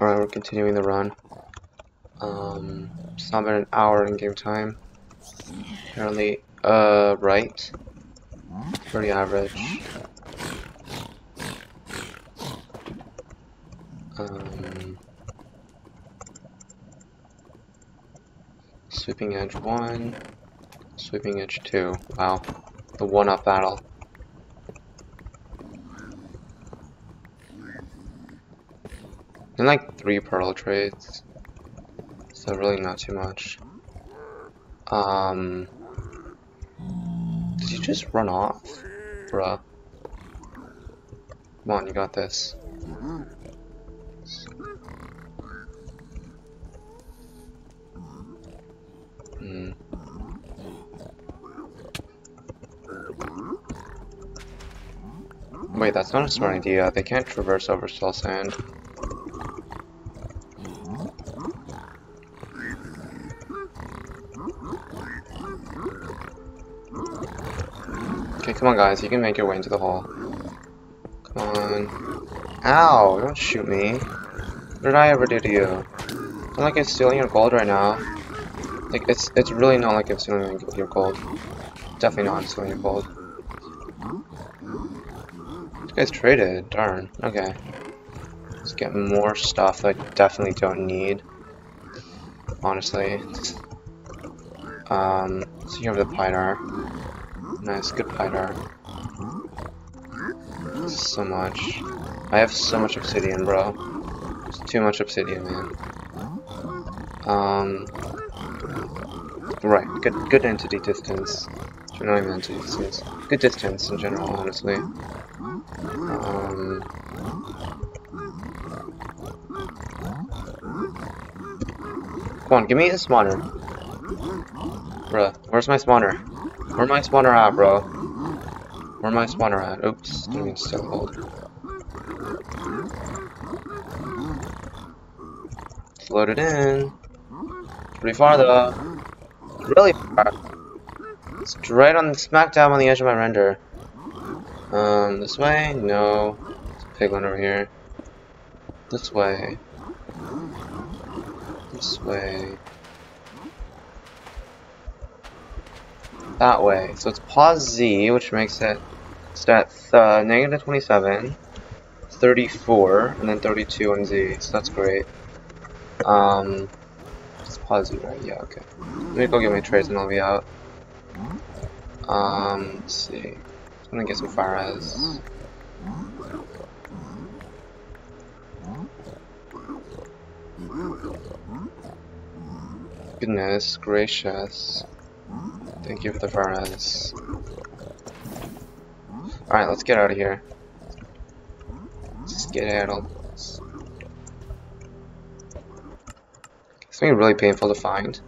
Alright, we're continuing the run. It's not been an hour in game time. Apparently, right. Pretty average. Sweeping edge 1, sweeping edge 2. Wow, the 1-up battle. And like 3 pearl trades, so really not too much. Did you just run off? Bruh. Come on, you got this. Wait, that's not a smart idea. They can't traverse over still sand. Okay, come on guys, you can make your way into the hole. Come on. Ow, don't shoot me. What did I ever do to you? I'm like it's stealing your gold right now. Like, it's really not like I'm stealing your gold. Definitely not stealing your gold. Guys traded, darn. Okay. Let's get more stuff that I definitely don't need. Honestly. So you have the Piedar. Nice, good Piedar. So much. I have so much obsidian, bro. There's too much obsidian, man. Right, good entity distance. Which I don't even know entity distance. Good distance in general, honestly. Come on, give me a spawner. Bruh, where's my spawner? Where's my spawner at, bro? Where's my spawner at? Oops, didn't mean to steal gold. Let's load it in. Pretty far though. Really far. It's right on the smack dab on the edge of my render. This way? No. There's a piglin over here. This way. This way. That way. So it's pause Z, which makes it stat negative 27, 34, and then 32 on Z. So that's great. It's pause Z, right? Yeah, okay. Let me go get my trades and I'll be out. Let's see. I'm gonna get some fire eyes. Goodness gracious. Thank you for the fire eyes. Alright, let's get out of here. Skedaddle. It's something really painful to find.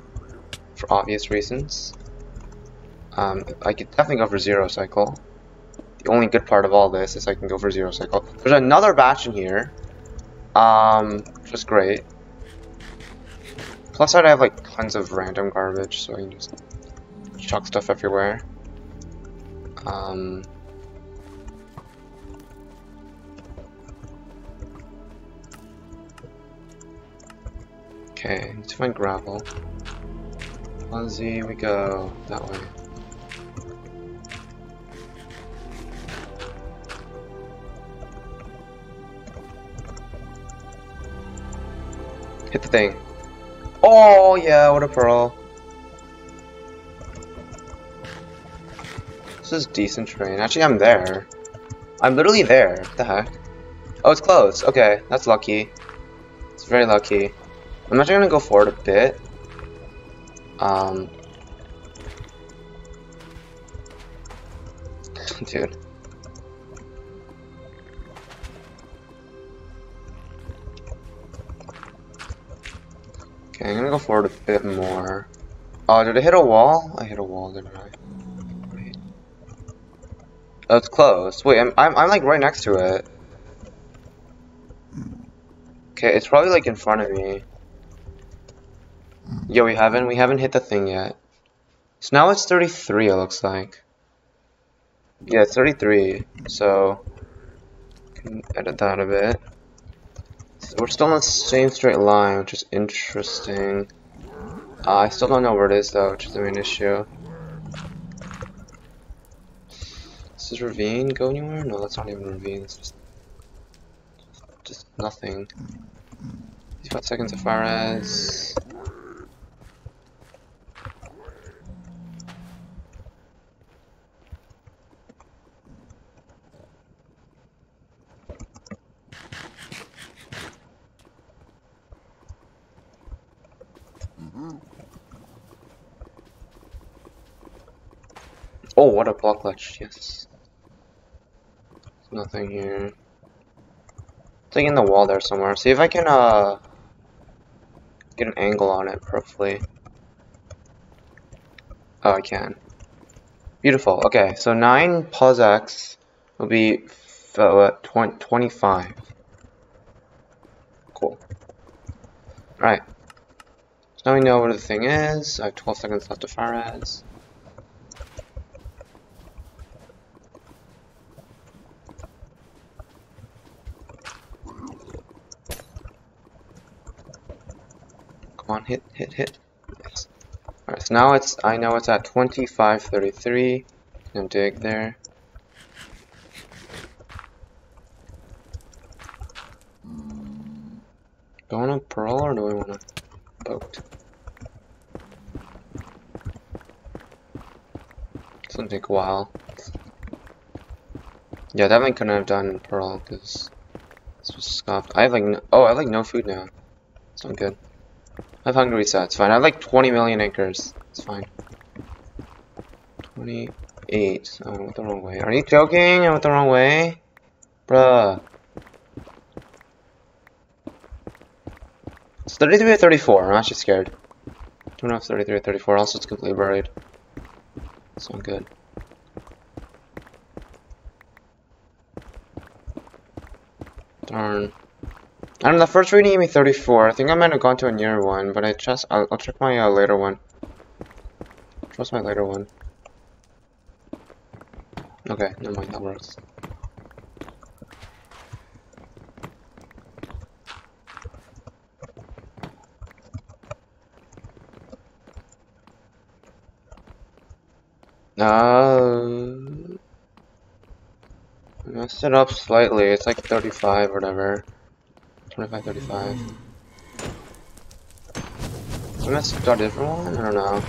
For obvious reasons. I could definitely go for zero cycle. The only good part of all this is I can go for zero cycle. There's another batch in here, which is great. Plus, I'd have like tons of random garbage, so I can just chuck stuff everywhere. Okay, let's find gravel. Here we go that way. Hit the thing. Oh yeah, what a pearl. This is decent terrain. Actually, I'm there. I'm literally there. What the heck? Oh, it's closed. Okay, that's lucky. It's very lucky. I'm actually gonna go forward a bit. Dude. Okay, I'm gonna go forward a bit more. Oh, did I hit a wall? I hit a wall, didn't I? Wait. Oh, it's closed. Wait, I'm like right next to it. Okay, it's probably like in front of me. Yo, we haven't hit the thing yet. So now it's 33, it looks like. Yeah, it's 33. So, can edit that a bit. We're still on the same straight line, which is interesting. I still don't know where it is though, which is the main issue. Does this ravine go anywhere? No, that's not even a ravine, it's just nothing. 5 seconds as far as... Oh, what a block ledge, yes. There's nothing here. I think in the wall there somewhere. See if I can get an angle on it roughly. Oh, I can. Beautiful. Okay, so 9 plus X will be 25. Cool. Alright. So now we know where the thing is. I have 12 seconds left to fire ads. On, hit, hit, hit. Yes. Alright, so now it's, I know it's at 2533. Gonna dig there. Do I want a pearl or do we want a boat? It's gonna take a while. Yeah, that one couldn't have done pearl because this was scuffed. I have like no, oh, I have like no food now. It's not good. I'm hungry, so it's fine. I have like 20 million acres. It's fine. 28. Oh, I went the wrong way. Are you joking? I went the wrong way? Bruh. It's 33 or 34. I'm actually scared. I don't know if 33 or 34. Also, it's completely buried. It's not good. Darn. I don't know, the first reading gave me 34. I think I might have gone to a nearer one, but I just, I'll check my later one. Trust my later one. Okay, never mind, that works. I messed it up slightly, it's like 35 or whatever. 25, 35. I messed up a different one? I don't know.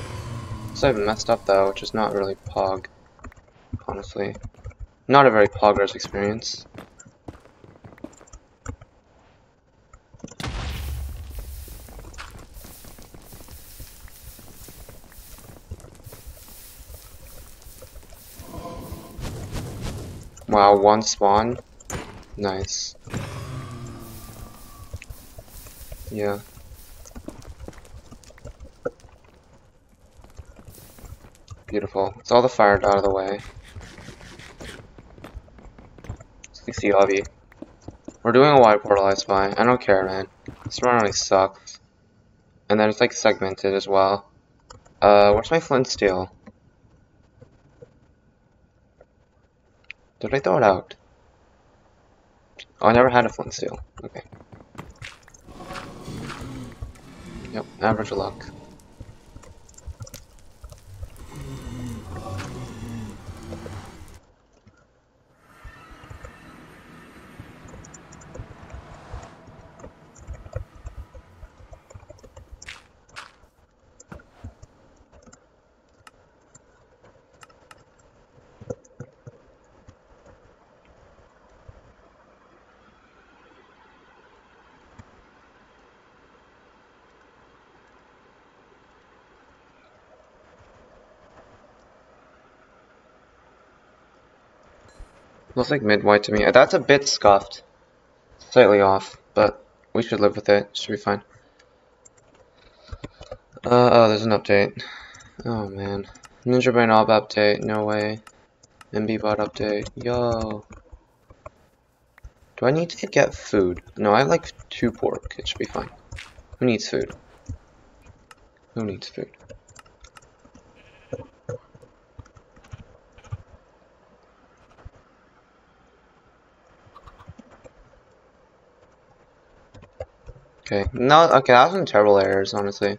So I've messed up though, which is not really Pog. Honestly. Not a very Poggers experience. Wow, 1 spawn. Nice. Yeah. Beautiful. It's all the fire out of the way. CC lobby. We're doing a wide portal, I spy. I don't care, man. This run really sucks. And then it's like segmented as well. Where's my flint and steel? Did I throw it out? Oh, I never had a flint and steel. Okay. Yep, average luck. Looks like mid-white to me. That's a bit scuffed. Slightly off, but we should live with it. Should be fine. Oh, there's an update. Oh, man. Ninja Brain Ob update. No way. MBBot update. Yo. Do I need to get food? No, I have like 2 pork. It should be fine. Who needs food? Who needs food? Okay. No, okay, that was some terrible errors, honestly.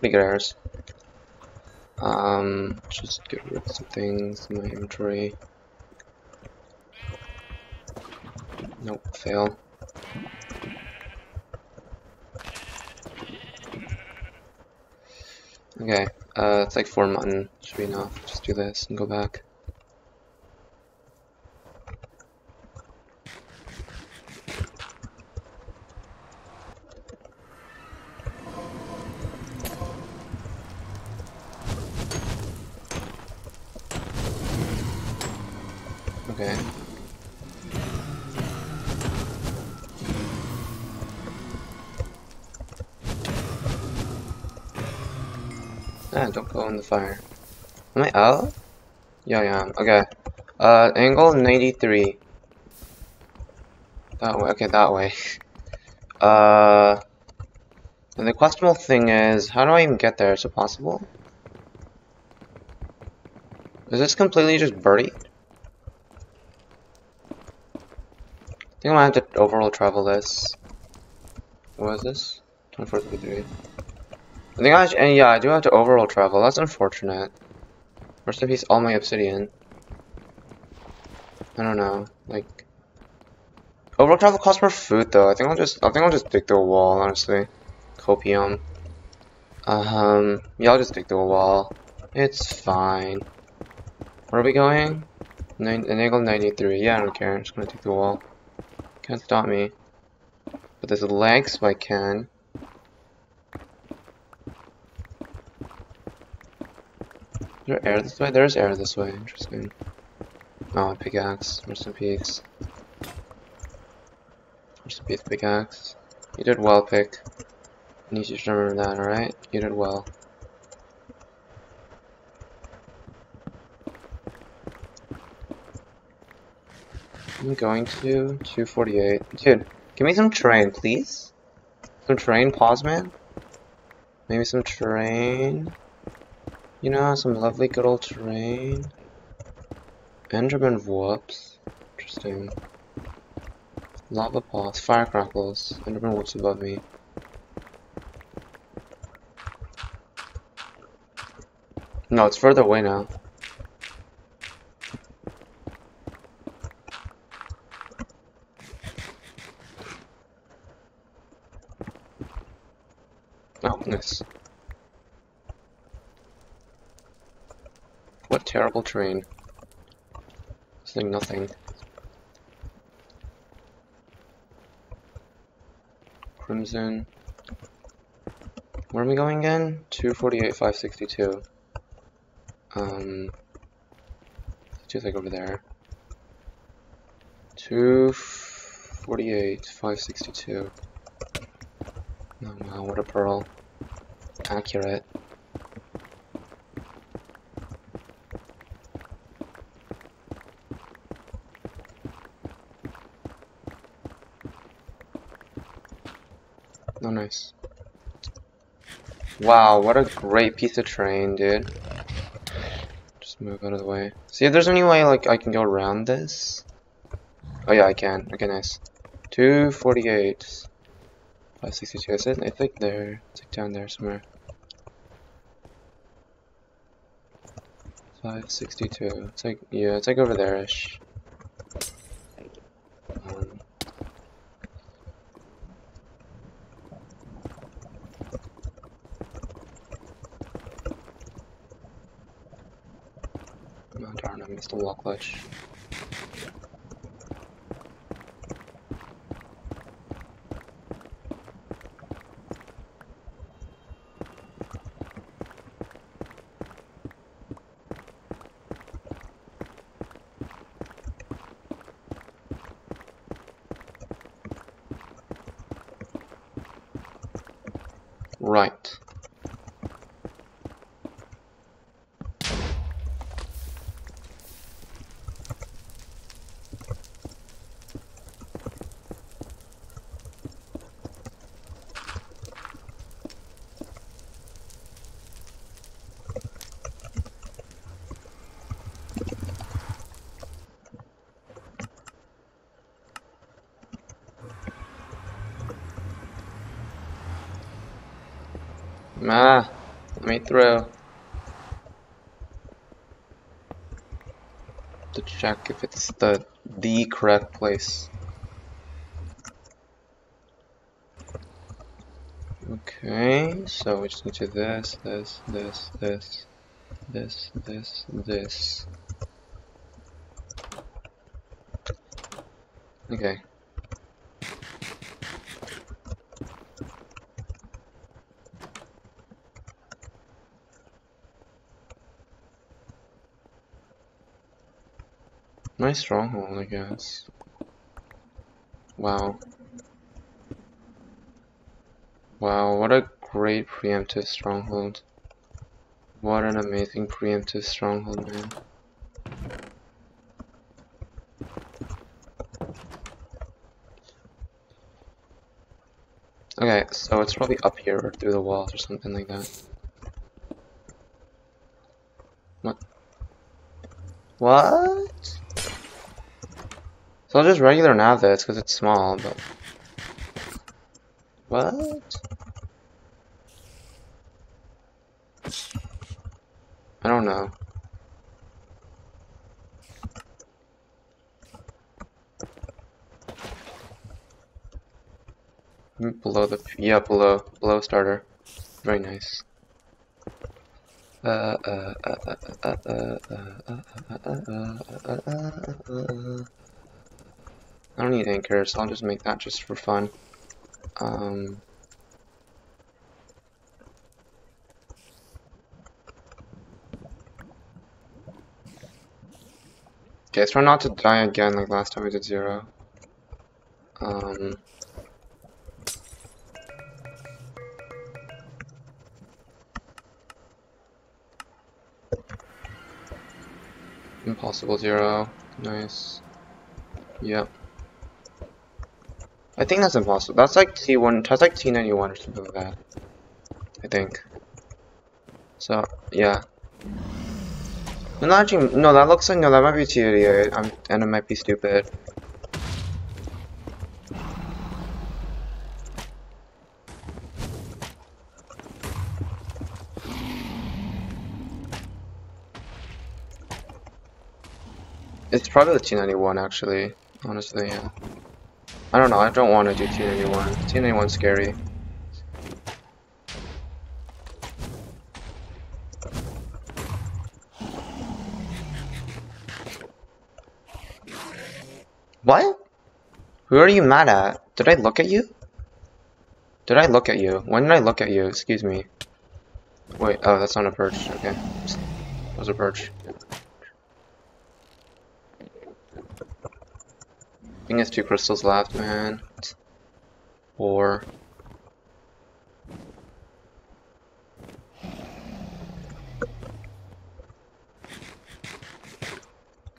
Pretty good errors. Just get rid of some things in my inventory. Nope, fail. Okay, it's like 4 mutton. Should be enough. Just do this and go back. Okay. Ah, don't go in the fire. Am I up? Yeah, I am. Okay. Angle 93. That way. Okay, that way. And the questionable thing is, how do I even get there? Is it possible? Is this completely just birdied? I think I might have to overall travel this. What is this? 2433. I think I and yeah, I do have to overall travel. That's unfortunate. Rest in peace, all my obsidian. I don't know. Like overall travel costs more food though. I think I'll just dig through a wall, honestly. Copium. Yeah, I'll just dig through a wall. It's fine. Where are we going? Angle 93. Yeah, I don't care. I'm just gonna dig through a wall. Can't stop me. But there's a lag, so I can. Is there air this way? There is air this way. Interesting. Oh, a pickaxe. Rest in peace. Rest in peace, pickaxe. You did well, Pick. I need you to remember that, alright? You did well. I'm going to 248. Dude, give me some terrain, please. Some terrain, pause man. Maybe some terrain. You know, some lovely good old terrain. Enderman whoops. Interesting. Lava pause. Fire crackles. Enderman whoops above me. No, it's further away now. Oh, nice. What terrible terrain. It's doing nothing. Crimson. Where are we going again? 248, 562. Let's do like over there. 248, 562. Oh wow, what a pearl. Accurate. Oh nice. Wow, what a great piece of terrain, dude. Just move out of the way. See if there's any way like I can go around this. Oh yeah, I can. Okay, nice. 248. 562, is it? I think there. It's like down there somewhere. 562. It's like, yeah, it's like over there ish. Oh darn, I missed the wall clutch. Right. Ma, let me throw. To check if it's the correct place. Okay, so we just need to this. Okay. Nice stronghold, I guess. Wow. Wow, what a great preemptive stronghold. What an amazing preemptive stronghold, man. Okay, so it's probably up here or through the walls or something like that. What? What? So I'll just regular nav this because it's small, but... What? I don't know. Below the... Yeah, below starter. Very nice. I don't need anchors, so I'll just make that just for fun. Okay, let's try not to die again like last time we did 0. Impossible 0. Nice. Yep. I think that's impossible. That's like T1, that's like T91 or something like that. I think. So, yeah. No, not actually, no, that looks like, no, that might be T88, and it might be stupid. It's probably the T91 actually, honestly, yeah. I don't know, I don't want to do T91. T91's scary. What? Who are you mad at? Did I look at you? Did I look at you? When did I look at you? Excuse me. Wait, oh, that's not a perch. Okay. That was a perch. I think it's 2 crystals left, man. 4.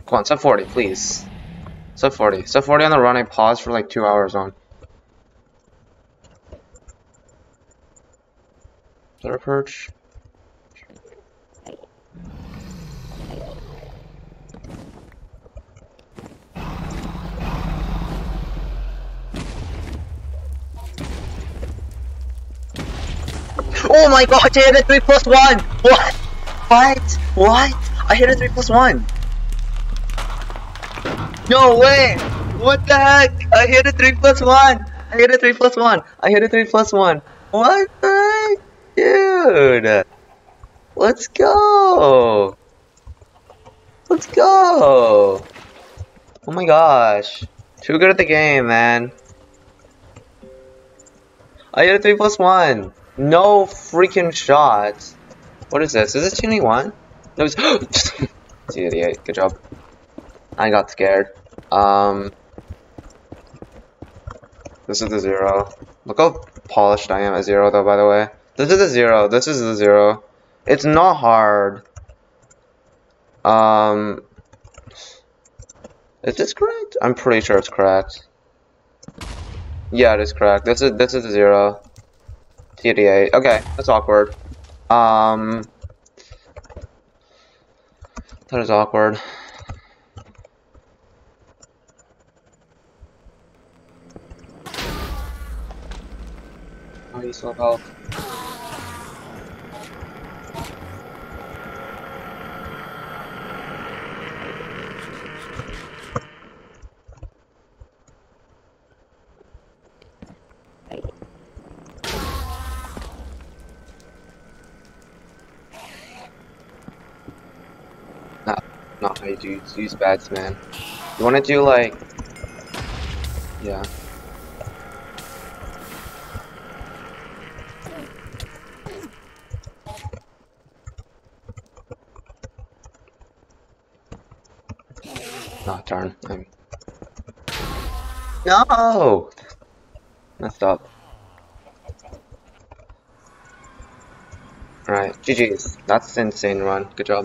Come on, sub 40, please. Sub 40. Sub 40 on the run I paused for like 2 hours on. Is that a perch? Oh my god, I hit a 3+1! What? What? What? I hit a 3+1! No way! What the heck? I hit a 3+1! I hit a 3+1! I hit a 3+1! What the heck? Dude! Let's go! Let's go! Oh my gosh. Too good at the game, man. I hit a 3+1! No freaking shot. What is this? Is this T91? No, it's T88. Good job. I got scared. This is the 0. Look how polished I am at 0 though, by the way. This is the 0. This is the 0. It's not hard. Is this correct? I'm pretty sure it's correct. Yeah, it is correct. This is the 0. T88. Okay, that's awkward. That is awkward. Oh, you still have health. way, dudes. Use bats, man. You wanna do like... yeah. Oh, darn. I'm... no! Messed up. Alright, GG's. That's an insane run. Good job.